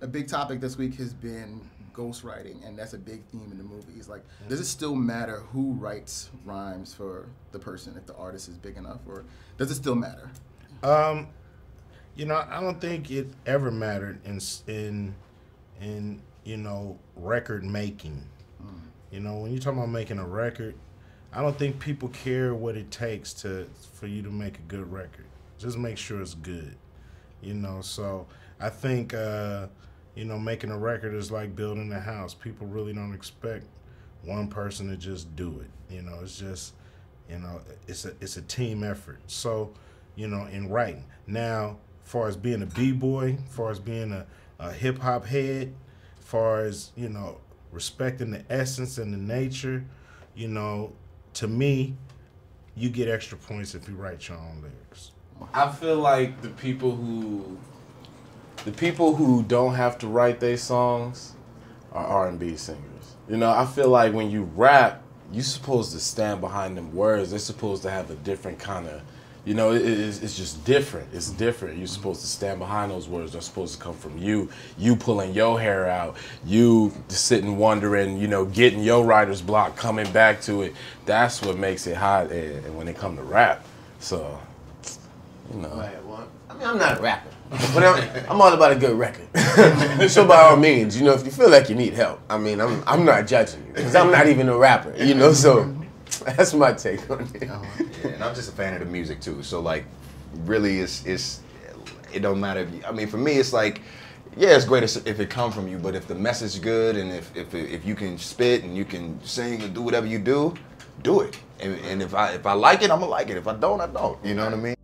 A big topic this week has been ghostwriting, and that's a big theme in the movies. Like, does it still matter who writes rhymes for the person if the artist is big enough, or does it still matter? You know, I don't think it ever mattered in you know, record making. Mm. You know, when you're talking about making a record, I don't think people care what it takes for you to make a good record. Just make sure it's good. You know, so I think, you know, making a record is like building a house. People really don't expect one person to just do it. You know, it's just, you know, it's a team effort. So, you know, in writing. Now, far as being a b-boy, far as being a hip hop head, far as, you know, respecting the essence and the nature, you know, to me, you get extra points if you write your own lyrics. I feel like the people who don't have to write their songs are R&B singers. You know, I feel like when you rap, you're supposed to stand behind them words. They're supposed to have a different kind of, you know, it's just different. It's different. You're supposed to stand behind those words. They're supposed to come from you. You pulling your hair out. You sitting wondering, you know, getting your writer's block, coming back to it. That's what makes it hot when it comes to rap. So... You know. Right, well, I mean, I'm not a rapper, but I'm all about a good record. So by all means, you know, if you feel like you need help, I mean, I'm not judging you because I'm not even a rapper, you know. So that's my take on it. Yeah, and I'm just a fan of the music too. So like, really, it don't matter. If you, I mean, for me, it's like, yeah, it's great if it comes from you, but if the message is good and if you can spit and you can sing and do whatever you do, do it. And if I like it, I'm gonna like it. If I don't, I don't. You know what I mean?